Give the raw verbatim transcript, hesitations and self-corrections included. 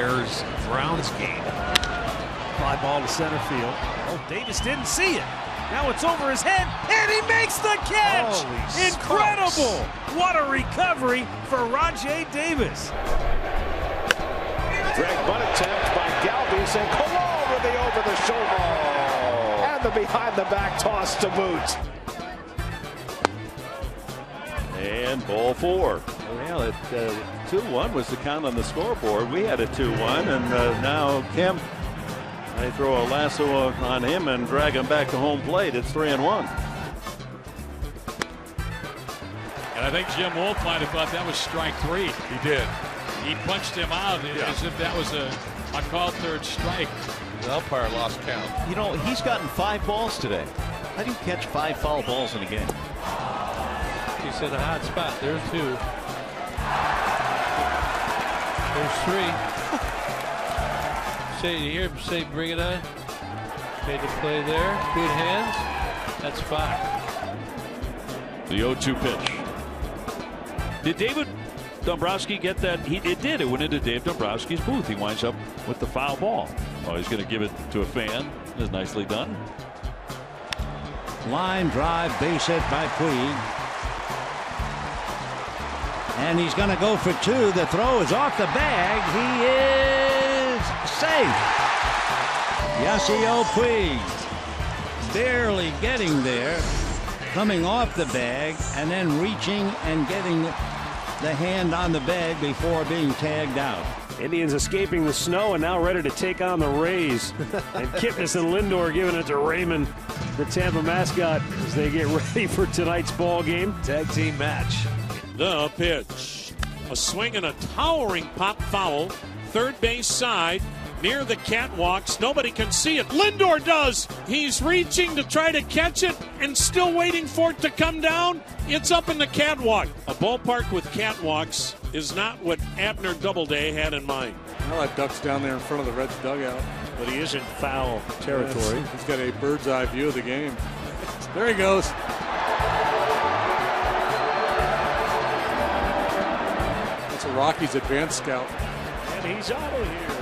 Bears Browns game. Fly ball to center field. Oh, Davis didn't see it. Now it's over his head, and he makes the catch! Holy Incredible! Smokes. What a recovery for Rajay Davis. Drag bunt attempt by Galvis, and Colon with the over-the-shoulder. And the behind-the-back toss to boot. And ball four. Well, it two one uh, was the count on the scoreboard. We had a two one, and uh, now Kemp. They throw a lasso on him and drag him back to home plate. It's three and one. And I think Jim Wolfe might have thought that was strike three. He did. He punched him out yeah. as if that was a, a called third strike. Well, umpire lost count. You know, he's gotten five balls today. How do you catch five foul balls in a game? He's in a hot spot. There's two. There's three. Say here, say bring it on. Made the play there. Good hands. That's five. The oh two pitch. Did David Dombrowski get that? He it did. It went into Dave Dombrowski's booth. He winds up with the foul ball. Oh, he's going to give it to a fan. It's nicely done. Line drive, base hit by Puig, and he's going to go for two. The throw is off the bag. He is. Safe. Yasiel Puig barely getting there, coming off the bag and then reaching and getting the hand on the bag before being tagged out. Indians escaping the snow and now ready to take on the Rays. And Kipnis and Lindor giving it to Raymond, the Tampa mascot, as they get ready for tonight's ball game. Tag team match. The pitch. A swing and a towering pop foul. Third base side, near the catwalks. Nobody can see it. Lindor does. He's reaching to try to catch it and still waiting for it to come down. It's up in the catwalk. A ballpark with catwalks is not what Abner Doubleday had in mind. Well, that duck's down there in front of the Reds dugout. But he is in foul territory. Yes. He's got a bird's eye view of the game. There he goes. That's a Rockies advance scout. He's out of here.